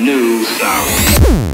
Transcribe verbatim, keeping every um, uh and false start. New sound.